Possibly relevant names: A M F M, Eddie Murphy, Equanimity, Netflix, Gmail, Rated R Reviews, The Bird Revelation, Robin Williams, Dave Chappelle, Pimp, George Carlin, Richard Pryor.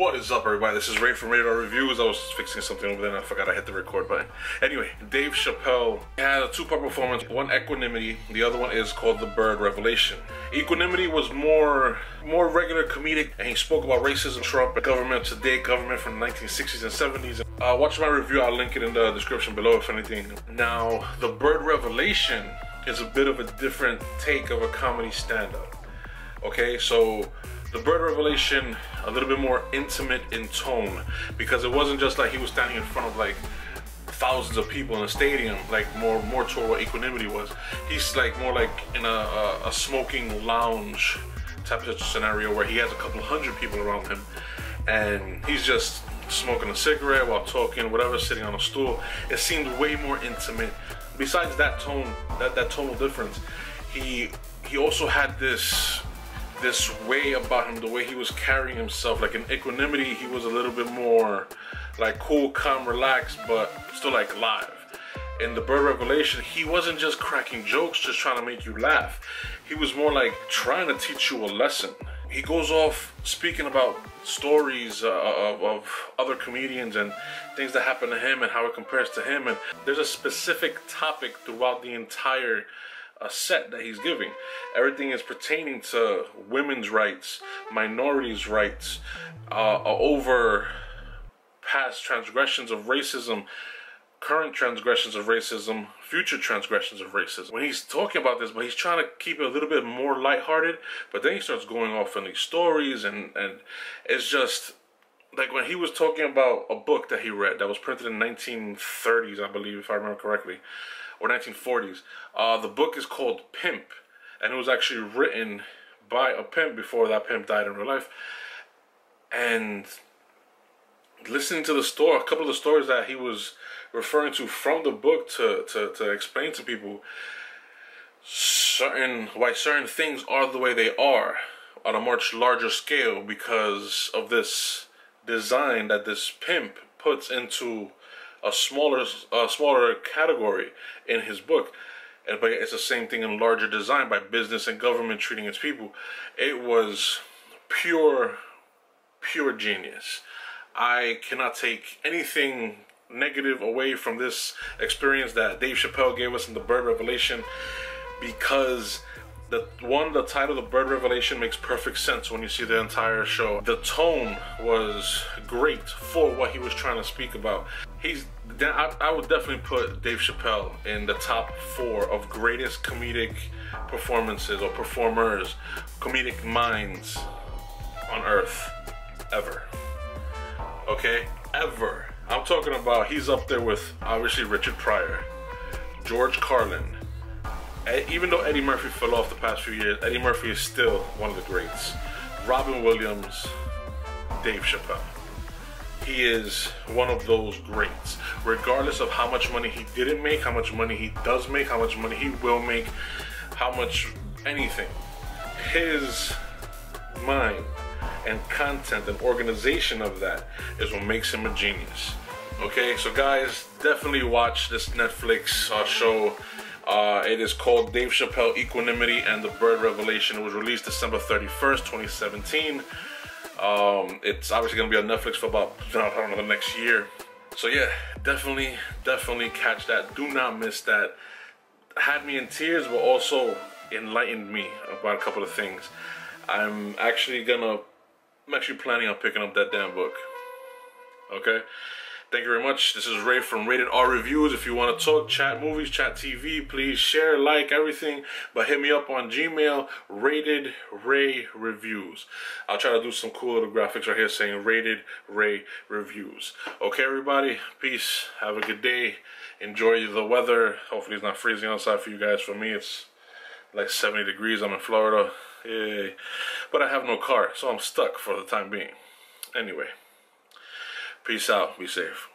What is up, everybody? This is Ray from Rated R Reviews. I was fixing something over there and I forgot I hit the record button. Anyway, Dave Chappelle had a two-part performance. One, Equanimity. The other one is called The Bird Revelation. Equanimity was more regular comedic, and he spoke about racism, Trump, government today, government from the 1960s and 70s. Watch my review. I'll link it in the description below, if anything. Now, The Bird Revelation is a bit of a different take of a comedy stand-up. Okay, so The Bird Revelation, a little bit more intimate in tone, because it wasn't just like he was standing in front of like thousands of people in a stadium, like more toward what Equanimity was. He's like more like in a smoking lounge type of scenario where he has a couple hundred people around him, and he's just smoking a cigarette while talking, whatever, sitting on a stool. It seemed way more intimate. Besides that tone, that tonal difference, he also had this way about him, the way he was carrying himself. Like in Equanimity, he was a little bit more like cool, calm, relaxed, but still like live. In The Bird Revelation, he wasn't just cracking jokes, just trying to make you laugh. He was more like trying to teach you a lesson. He goes off speaking about stories of other comedians and things that happened to him and how it compares to him. And there's a specific topic throughout the entire a set that he's giving. Everything is pertaining to women's rights, minorities' rights, over past transgressions of racism, current transgressions of racism, future transgressions of racism. When he's talking about this, but he's trying to keep it a little bit more lighthearted, but then he starts going off in these stories, and it's just like when he was talking about a book that he read that was printed in 1930s, I believe, if I remember correctly, or 1940s. The book is called Pimp, and it was actually written by a pimp before that pimp died in real life. And listening to the story, a couple of the stories that he was referring to from the book to explain to people why certain things are the way they are on a much larger scale because of this design that this pimp puts into a smaller category in his book. And but it's the same thing in larger design by business and government treating its people. It was pure genius. I cannot take anything negative away from this experience that Dave Chappelle gave us in The Bird Revelation, because the title, The Bird Revelation, makes perfect sense when you see the entire show. The tone was great for what he was trying to speak about. I would definitely put Dave Chappelle in the top 4 of greatest comedic performances or performers, comedic minds on earth ever. Okay, ever. I'm talking about, he's up there with obviously Richard Pryor, George Carlin. Even though Eddie Murphy fell off the past few years, Eddie Murphy is still one of the greats. Robin Williams, Dave Chappelle. He is one of those greats. Regardless of how much money he didn't make, how much money he does make, how much money he will make, how much anything. His mind and content and organization of that is what makes him a genius. Okay, so guys, definitely watch this Netflix show. It is called Dave Chappelle, Equanimity, and The Bird Revelation. It was released December 31st, 2017. It's obviously going to be on Netflix for about, I don't know, the next year. So yeah, definitely catch that. Do not miss that. Had me in tears, but also enlightened me about a couple of things. I'm actually planning on picking up that damn book. Okay? Thank you very much. This is Ray from Rated R Reviews. If you want to talk, chat movies, chat TV, please share, like, everything. But hit me up on Gmail, Rated Ray Reviews. I'll try to do some cool little graphics right here saying Rated Ray Reviews. Okay, everybody, peace. Have a good day. Enjoy the weather. Hopefully it's not freezing outside for you guys. For me, it's like 70 degrees. I'm in Florida. Yay. But I have no car, so I'm stuck for the time being. Anyway. Peace out. Be safe.